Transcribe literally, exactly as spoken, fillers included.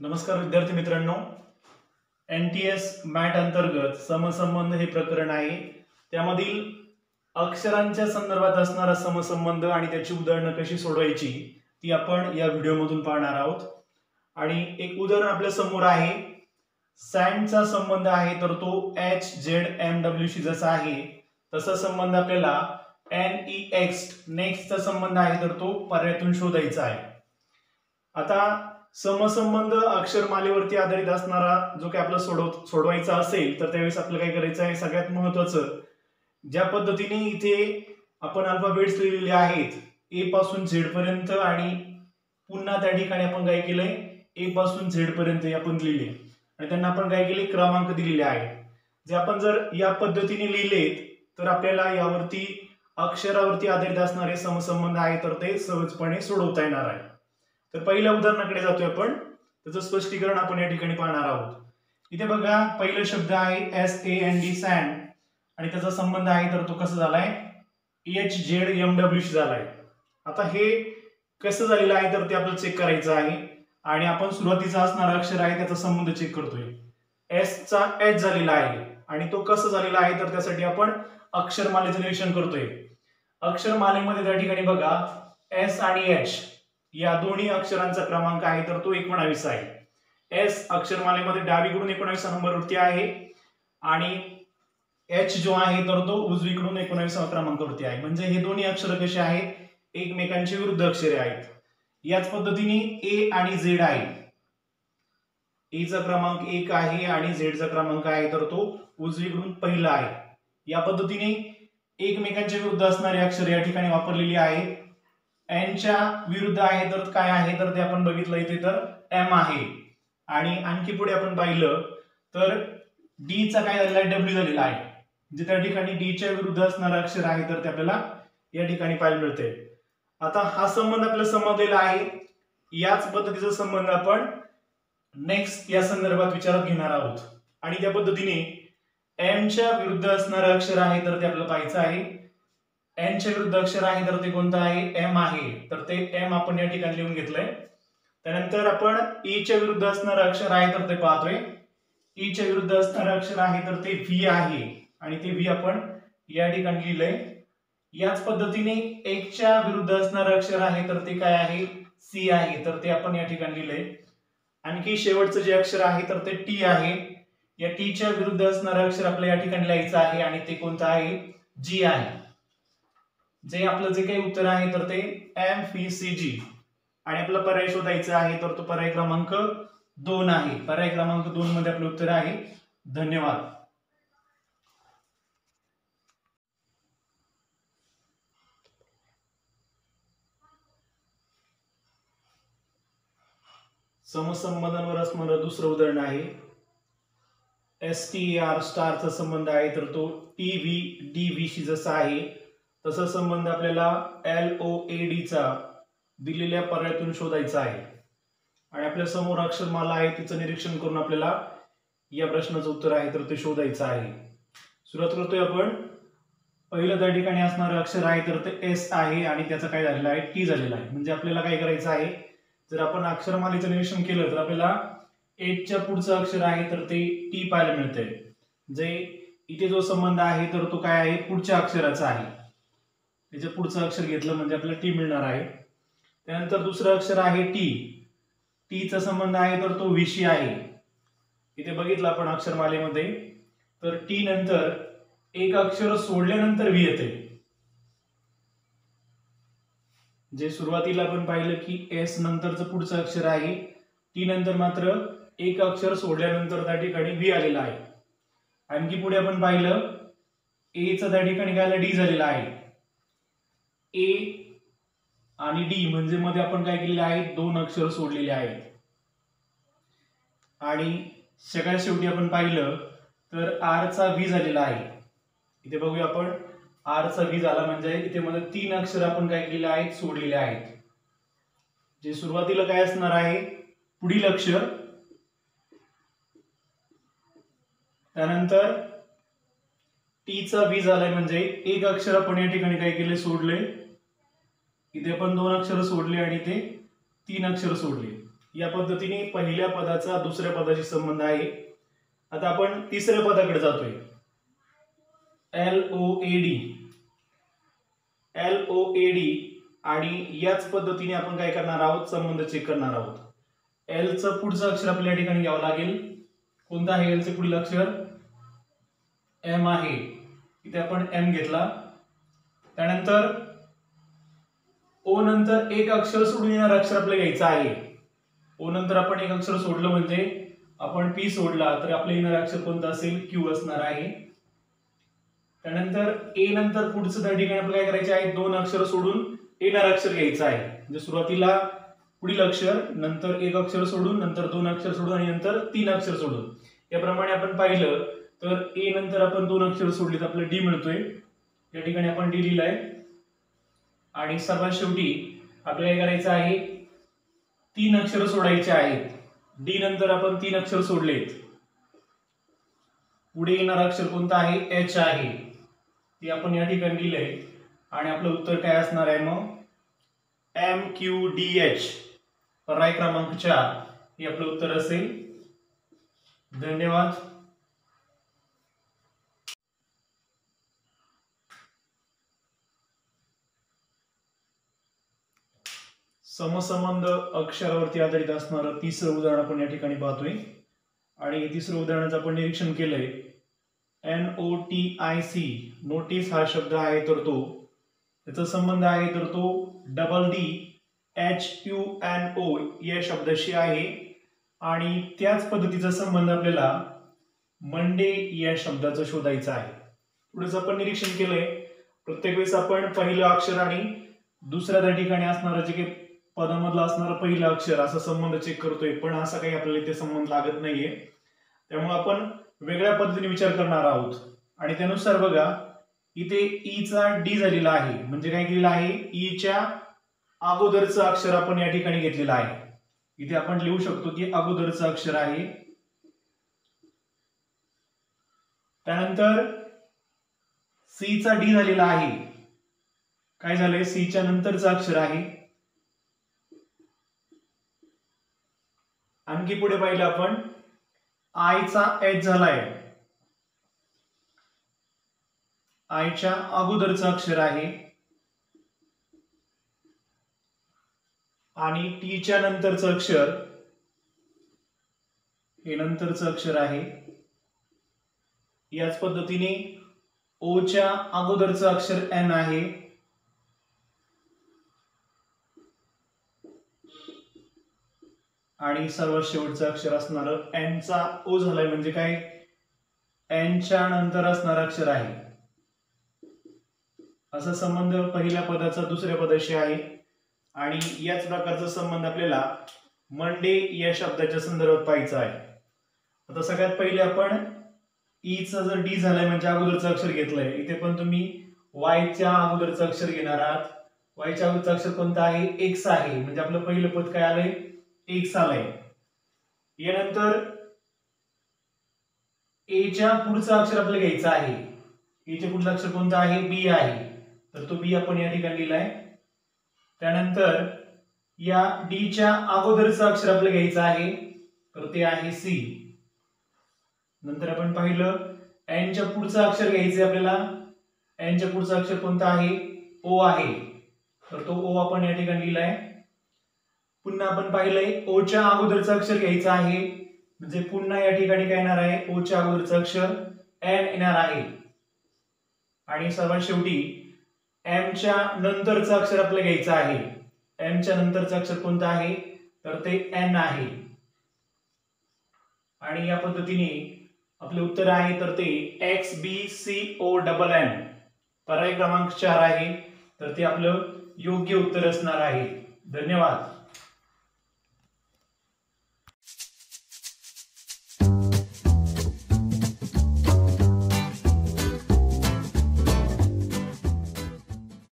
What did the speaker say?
नमस्कार विद्यार्थी मित्रांनो, एनटीएस मॅट अंतर्गत समसंबंध हे प्रकरण आहे. त्यामधील अक्षरांच्या संदर्भात असणारा समसंबंध आणि त्याची उदाहरणं कशी सोडवायची ती आपण या व्हिडिओमधून पाहणार आहोत. आणि एक उदाहरण आपल्या समोर आहे. सॅन्डचा संबंध आहे तर तो एच झेड एम डब्ल्यू शी जसा आहे तसा संबंध आपल्याला एन ई एक्स नेक्स्टचा संबंध आहे तर तो पर्यायातून शोधायचा आहे. आता समसंबंध अक्षरमालेवरती आधारित असणारा जो काही आपला सोडव सोडवायचा असेल तर त्यावेळेस आपल्याला काय करायचं आहे, सगळ्यात महत्त्वाचं ज्या पद्धतीने इथे आपण अल्फाबेट्स लिहिलेले आहेत ए पासून झेड पर्यंत आणि पुन्हा त्या ठिकाणी आपण काय केलंय ए पासून झेड पर्यंत हे आपण लिहिले आणि त्यांना आपण काय केले क्रमांक दिलेले आहेत. जे आपण जर या पद्धतीने लिहिलेत तर आपल्याला यावरती अक्षरावरती आधारित असणारे समसंबंध आहे तर ते सहजपणे सोडवता येणार आहे. तर पहिल्या उदाहरणाकडे जातोय आपण, त्याचं स्पष्टीकरण आपण या ठिकाणी पाहणार आहोत. इथे बघा पहिला शब्द आहे S A N D sand आणि त्याचा संबंध आहे तर तो कसा झालाय एच झेड एम डब्ल्यू शी झालाय. आता हे कसं झालेलं आहे तर ते आपल्याला चेक करायचं आहे आणि आपण सुरुवातीचा असणारा अक्षर आहे त्याचा संबंध चेक करतोय. एस चा एच झालेला आहे आणि तो कसं झालेला आहे तर त्यासाठी आपण अक्षरमालेचं निरीक्षण करतोय. अक्षरमालेमध्ये त्या ठिकाणी बघा एस आणि एच या दोन्ही अक्षरांचा क्रमांक आहे तर तो एकोणावीस आहे. एस अक्षरमालेमध्ये डावीकडून एकोणावीस नंबरवरती आहे आणि एच जो आहे तर तो उजवीकडून एकोणावीस क्रमांकावरती आहे. म्हणजे हे दोन्ही अक्षर कसे आहेत, एकमेकांचे विरुद्ध अक्षरे आहेत. याच पद्धतीने ए आणि झेड आहे. एचा क्रमांक एक आहे आणि झेडचा क्रमांक आहे तर तो उजवीकडून पहिला आहे. या पद्धतीने एकमेकांच्या विरुद्ध असणारी अक्षर या ठिकाणी वापरलेली आहेत. एनच्या विरुद्ध आहे तर काय आहे तर ते आपण बघितलं इथे तर एम आहे आणि आणखी पुढे आपण पाहिलं तर डी चा काय झालेला आहे डब्ल्यू झालेला आहे. जे त्या ठिकाणी डीच्या विरुद्ध असणारं अक्षर आहे तर ते आपल्याला या ठिकाणी पाहायला मिळते. आता हा संबंध आपल्याला समजलेला आहे. याच पद्धतीचा संबंध आपण नेक्स्ट या संदर्भात विचारात घेणार आहोत आणि त्या पद्धतीने एमच्या विरुद्ध असणारं अक्षर आहे तर ते आपल्याला पाहायचं आहे. एन चे विरुद्ध अक्षर आहे तर ते कोणतं आहे एम आहे तर ते एम आपण या ठिकाणी लिहून घेतलंय. त्यानंतर आपण ई च्या विरुद्ध असणारं अक्षर आहे तर ते पाहतोय. ई च्या विरुद्ध असणारं अक्षर आहे तर ते व्ही आहे आणि ते व्ही आपण या ठिकाणी लिहिलंय. याच पद्धतीने एक च्या विरुद्ध असणारं अक्षर आहे तर ते काय आहे सी आहे तर ते आपण या ठिकाणी लिहिलंय. आणखी शेवटचं जे अक्षर आहे तर ते टी आहे. या टी च्या विरुद्ध असणारं अक्षर आपल्याला या ठिकाणी लिहायचं आहे आणि ते कोणतं आहे जी आहे. जे आपलं जे काही उत्तर आहे तर ते एम फी सी जी आणि आपला पर्याय शोधायचा आहे तर तो पर्याय क्रमांक दोन आहे. पर्याय क्रमांक दोन मध्ये आपलं उत्तर आहे. धन्यवाद. समसंबंधांवर असणारं दुसरं उदाहरण आहे. एस टी आर स्टारचा संबंध आहे तर तो टी व्ही डी व्ही शी जसा आहे तसा संबंध आपल्याला एल ओ ए डी चा दिलेल्या पर्यायातून शोधायचा आहे आणि आपल्या समोर अक्षरमाला आहे तिचं निरीक्षण करून आपल्याला या प्रश्नाचं उत्तर आहे तर ते शोधायचं आहे. सुरुवात करतोय आपण. पहिलं त्या ठिकाणी असणारं अक्षर आहे तर ते एस आहे आणि त्याचा काय झालेला आहे टी झालेला आहे. म्हणजे आपल्याला काय करायचं आहे, जर आपण अक्षरमालेचं निरीक्षण केलं तर आपल्याला एटच्या पुढचं अक्षर आहे तर ते टी पाहायला मिळतंय. जे इथे जो संबंध आहे तर तो काय आहे पुढच्या अक्षराचा आहे. त्याच्या पुढचं अक्षर घेतलं म्हणजे आपल्याला टी मिळणार आहे. त्यानंतर दुसरं अक्षर आहे टी. टीचा संबंध आहे तर तो व्हीशी आहे. इथे बघितलं आपण अक्षरमालेमध्ये तर टी नंतर एक अक्षर सोडल्यानंतर व्ही येते. जे सुरुवातीला आपण पाहिलं की एस नंतरचं पुढचं अक्षर आहे, टी नंतर मात्र एक अक्षर सोडल्यानंतर त्या ठिकाणी व्ही आलेला आहे. आणखी पुढे आपण पाहिलं एचा त्या ठिकाणी काय डी झालेला आहे. ए आणि डी म्हणजे मध्ये आपण काय केलेले आहेत दोन अक्षर सोडलेले आहेत. आणि सगळ्यात शेवटी आपण पाहिलं तर आर चा व्ही झालेला आहे. इथे बघूया आपण आर चा व्ही झाला म्हणजे इथे मध्ये तीन अक्षर आपण काय केलेले आहेत सोडलेले आहेत. जे सुरुवातीला काय असणार आहे पुढील अक्षर, त्यानंतर टीचा व्ही झालाय म्हणजे एक अक्षर आपण या ठिकाणी काय केले सोडले. इथे आपण दोन अक्षर सोडले आणि ते तीन अक्षर सोडले. या पद्धतीने पहिल्या पदाचा दुसऱ्या पदाशी संबंध आहे। आता आपण तिसऱ्या पदाकडे जातोय। L O A D, L O A D आणि याच पद्धतीने आपण काय करणार आहोत, संबंध चेक करणार आहोत। एल चं पुढचं अक्षर आपल्या ठिकाणी घ्यावं लागेल। कोणता आहे एल चं पुढील अक्षर? एम आहे, इथे आपण एम घेतला। त्यानंतर ओ नंतर एक अक्षर सोडून येणार अक्षर आपल्याला घ्यायचं आहे। ओ नंतर आपण एक अक्षर सोडलं म्हणजे आपण पी सोडला तर आपलं येणार अक्षर कोणतं असेल, क्यू असणार आहे। त्यानंतर ए नंतर पुढचं त्या ठिकाणी आपल्याला काय करायचे आहे, दोन अक्षर सोडून येणार अक्षर घ्यायचं आहे। म्हणजे सुरुवातीला पुढील अक्षर, नंतर एक अक्षर सोडून, नंतर दोन अक्षर सोडून आणि नंतर तीन अक्षर सोडून। याप्रमाणे आपण पाहिलं तर ए नंतर आपण दोन अक्षर सोडली तर आपल्याला डी मिळतोय। या ठिकाणी आपण डी लिहिलाय आणि सर्वात शेवटी आपल्याला काय करायचं आहे, तीन अक्षर सोडायचे आहेत। डी नंतर आपण तीन अक्षर सोडलेत। पुढे येणार अक्षर कोणतं आहे, एच आहे, ते आपण या ठिकाणी लिहिलंय आणि आपलं उत्तर काय असणार आहे मग एम क्यू डी एच, पर्याय क्रमांक चार हे आपलं उत्तर असेल। धन्यवाद। समसंबंध अक्षरावरती आधारित असणारं तिसरं उदाहरण आपण या ठिकाणी पाहतोय आणि तिसरं उदाहरणाचं आपण निरीक्षण केलंय। N O T I C, notice हा शब्द आहे तर तो त्याचा संबंध आहे तर तो double D H U N O या शब्दाशी आहे आणि त्याच पद्धतीचा संबंध आपल्याला मंडे या शब्दाचा शोधायचा आहे। पुढेच आपण निरीक्षण केलंय प्रत्येक वेळेस आपण पहिलं अक्षर आणि दुसऱ्या त्या ठिकाणी असणारं जे काही पदामधला असणारा पहिला अक्षर असा संबंध चेक करतोय, पण असा काही आपल्याला इथे संबंध लागत नाहीये, त्यामुळे आपण वेगळ्या पद्धतीने विचार करणार आहोत। आणि त्यानुसार बघा इथे ई चा डी झालेला आहे, म्हणजे काय केलेला आहे, ई च्या अगोदरचं अक्षर आपण या ठिकाणी घेतलेलं आहे। इथे आपण लिहू शकतो की अगोदरचं अक्षर आहे। त्यानंतर सी चा डी झालेला आहे, काय झालंय, सी च्या नंतरचं अक्षर आहे। आणखी पुढे पाहिलं आपण आयचा एच झालाय, आयच्या अगोदरचं अक्षर आहे आणि टीच्या नंतरचं अक्षर हे नंतरचं अक्षर आहे। याच पद्धतीने ओच्या अगोदरचं अक्षर एन आहे, आणि सर्वात शेवटचं अक्षर असणारं एन चा ओ झालाय, म्हणजे काय, एन च्या नंतर असणारं अक्षर आहे। असा संबंध पहिल्या पदाचा दुसऱ्या पदाशी आहे आणि याच प्रकारचा संबंध आपल्याला मंडे या शब्दाच्या संदर्भात पाहायचा आहे। आता सगळ्यात पहिले आपण ई चा जर डी झालाय म्हणजे अगोदरचं अक्षर घेतलंय, इथे पण तुम्ही वाय च्या अगोदरचं अक्षर घेणार आहात। वाय च्या अगोदरचं अक्षर कोणतं आहे, एक्स आहे, म्हणजे आपलं पहिलं पद काय आलंय, एक्स आलाय। यानंतर ए च्या पुढचं अक्षर आपल्याला घ्यायचं आहे। ए च्या पुढचं अक्षर कोणतं आहे, बी आहे, तर तो बी आपण या ठिकाणी लिहिलाय। त्यानंतर या डी च्या अगोदरचं अक्षर आपल्याला घ्यायचं आहे तर ते आहे सी। नंतर आपण पाहिलं एन च्या पुढचं अक्षर घ्यायचं आपल्याला, एन च्या पुढचं अक्षर कोणतं आहे, ओ आहे, तर तो ओ आपण या ठिकाणी लिहिलाय। पुन्हा आपण पाहिलंय ओच्या अगोदरचं अक्षर घ्यायचं आहे, म्हणजे पुन्हा या ठिकाणी काय येणार आहे, ओच्या अगोदरचं अक्षर एन येणार आहे आणि सर्वात शेवटी एमच्या नंतरचं अक्षर आपल्याला घ्यायचं आहे। एमच्या नंतरचं अक्षर कोणतं आहे तर ते एन आहे आणि या पद्धतीने आपले उत्तर आहे तर ते X B C O double N, पर्याय क्रमांक चार आहे, तर ते आपलं योग्य उत्तर असणार आहे। धन्यवाद।